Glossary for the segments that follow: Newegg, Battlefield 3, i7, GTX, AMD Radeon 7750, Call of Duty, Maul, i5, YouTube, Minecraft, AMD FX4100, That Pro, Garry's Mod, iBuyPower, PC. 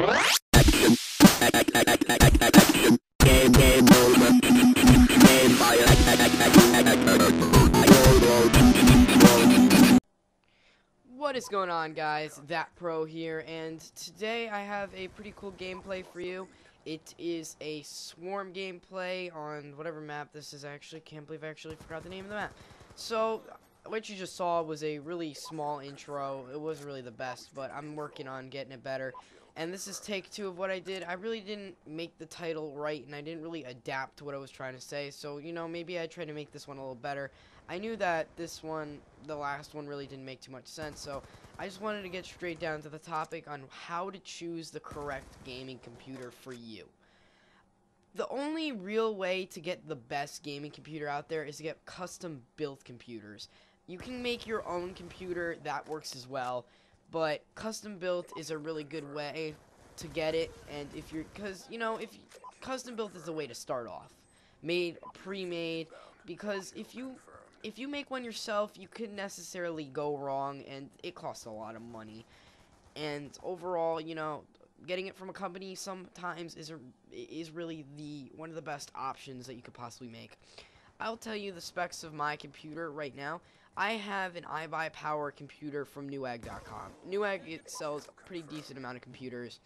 What is going on, guys? That Pro here, and today I have a pretty cool gameplay for you. It is a swarm gameplay on whatever map this is. I actually can't believe I actually forgot the name of the map. So what you just saw was a really small intro. It wasn't really the best, but I'm working on getting it better. And this is take two of what I did. I really didn't make the title right, and I didn't really adapt to what I was trying to say. So, you know, maybe I try to make this one a little better. I knew that this one, the last one, really didn't make too much sense. So I just wanted to get straight down to the topic on how to choose the correct gaming computer for you. The only real way to get the best gaming computer out there is to get custom built computers. You can make your own computer, that works as well, but custom built is a really good way to get it. And if you're, because, you know, if you, custom built is the way to start off, made, pre-made, because if you make one yourself, you could necessarily go wrong, and it costs a lot of money. And overall, you know, getting it from a company sometimes is really one of the best options that you could possibly make. I'll tell you the specs of my computer right now. I have an iBuyPower computer from Newegg.com. Newegg, it sells a pretty decent amount of computers,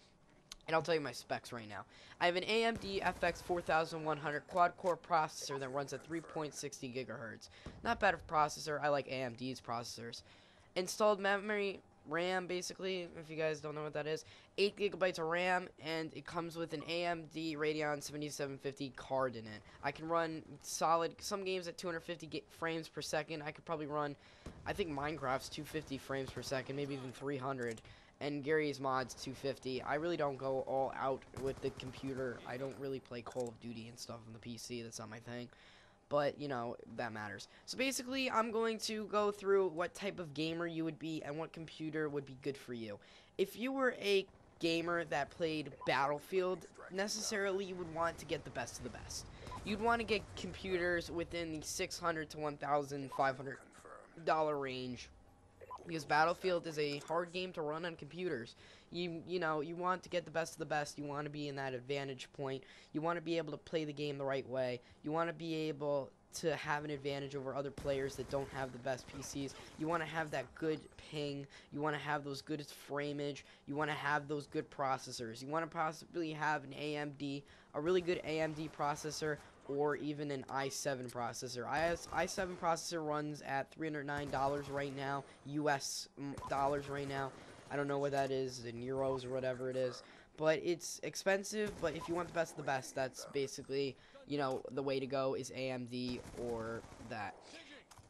and I'll tell you my specs right now. I have an AMD FX4100 quad-core processor that runs at 3.60 gigahertz. Not bad of a processor. I like AMD's processors. Installed memory, RAM, basically, if you guys don't know what that is, 8 gigabytes of RAM, and it comes with an AMD Radeon 7750 card in it. I can run solid, some games at 250 frames per second. I could probably run, I think Minecraft's 250 frames per second, maybe even 300, and Garry's Mod's 250. I really don't go all out with the computer. I don't really play Call of Duty and stuff on the PC, that's not my thing. But, you know, that matters. So basically, I'm going to go through what type of gamer you would be and what computer would be good for you. If you were a gamer that played Battlefield, necessarily you would want to get the best of the best. You'd want to get computers within the $600 to $1,500 range, because Battlefield is a hard game to run on computers. You know, you want to get the best of the best. You want to be in that advantage point. You want to be able to play the game the right way. You want to be able to have an advantage over other players that don't have the best PCs. You want to have that good ping. You want to have those good framage. You want to have those good processors. You want to possibly have an AMD, a really good AMD processor, or even an i7 processor. i7 processor runs at $309 right now, US dollars right now. I don't know what that is in euros or whatever it is, but it's expensive. But if you want the best of the best, that's basically, you know, the way to go is AMD or that.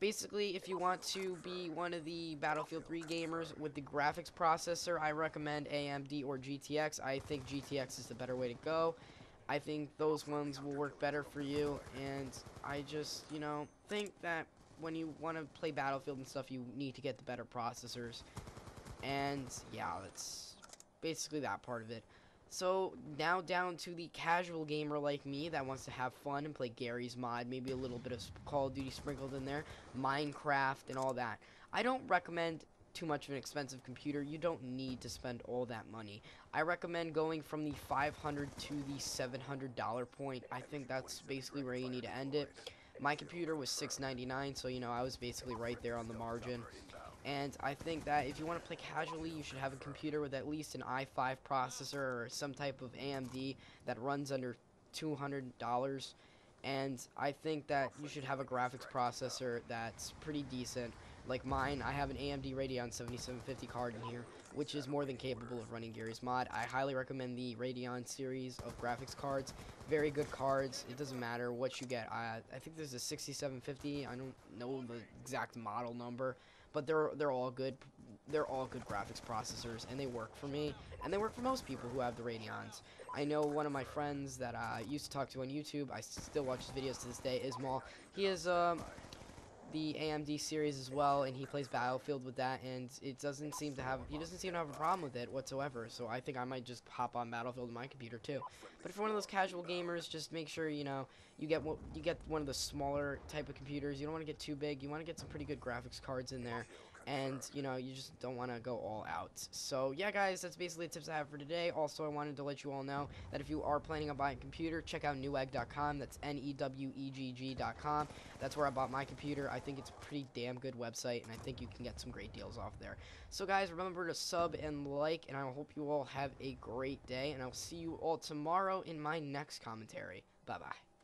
Basically, if you want to be one of the Battlefield 3 gamers with the graphics processor, I recommend AMD or GTX. I think GTX is the better way to go. I think those ones will work better for you, and I just, you know, think that when you want to play Battlefield and stuff, you need to get the better processors. And yeah, that's basically that part of it. So now down to the casual gamer like me that wants to have fun and play Garry's Mod, maybe a little bit of Call of Duty sprinkled in there, Minecraft and all that. I don't recommend too much of an expensive computer. You don't need to spend all that money. I recommend going from the $500 to the $700 point. I think that's basically where you need to end it. My computer was $699, so, you know, I was basically right there on the margin. And I think that if you want to play casually, you should have a computer with at least an i5 processor or some type of AMD that runs under $200. And I think that you should have a graphics processor that's pretty decent. Like mine, I have an AMD Radeon 7750 card in here, which is more than capable of running Garry's Mod. I highly recommend the Radeon series of graphics cards. Very good cards. It doesn't matter what you get. I think there's a 6750. I don't know the exact model number, but they're all good. They're all good graphics processors, and they work for me, and they work for most people who have the Radeons. I know one of my friends that I used to talk to on YouTube, I still watch his videos to this day, is Maul. He is the AMD series as well, and he plays Battlefield with that, and it doesn't seem to have, he doesn't seem to have a problem with it whatsoever. So I think I might just hop on Battlefield on my computer too. But if you're one of those casual gamers, just make sure, you know, you get one of the smaller type of computers. You don't want to get too big. You want to get some pretty good graphics cards in there, and you know, you just don't want to go all out. So yeah guys, that's basically the tips I have for today. Also, I wanted to let you all know that if you are planning on buying a computer, check out newegg.com. that's newegg.com. that's where I bought my computer. I think it's a pretty damn good website, and I think you can get some great deals off there. So guys, remember to sub and like, and I hope you all have a great day, and I'll see you all tomorrow in my next commentary. Bye bye.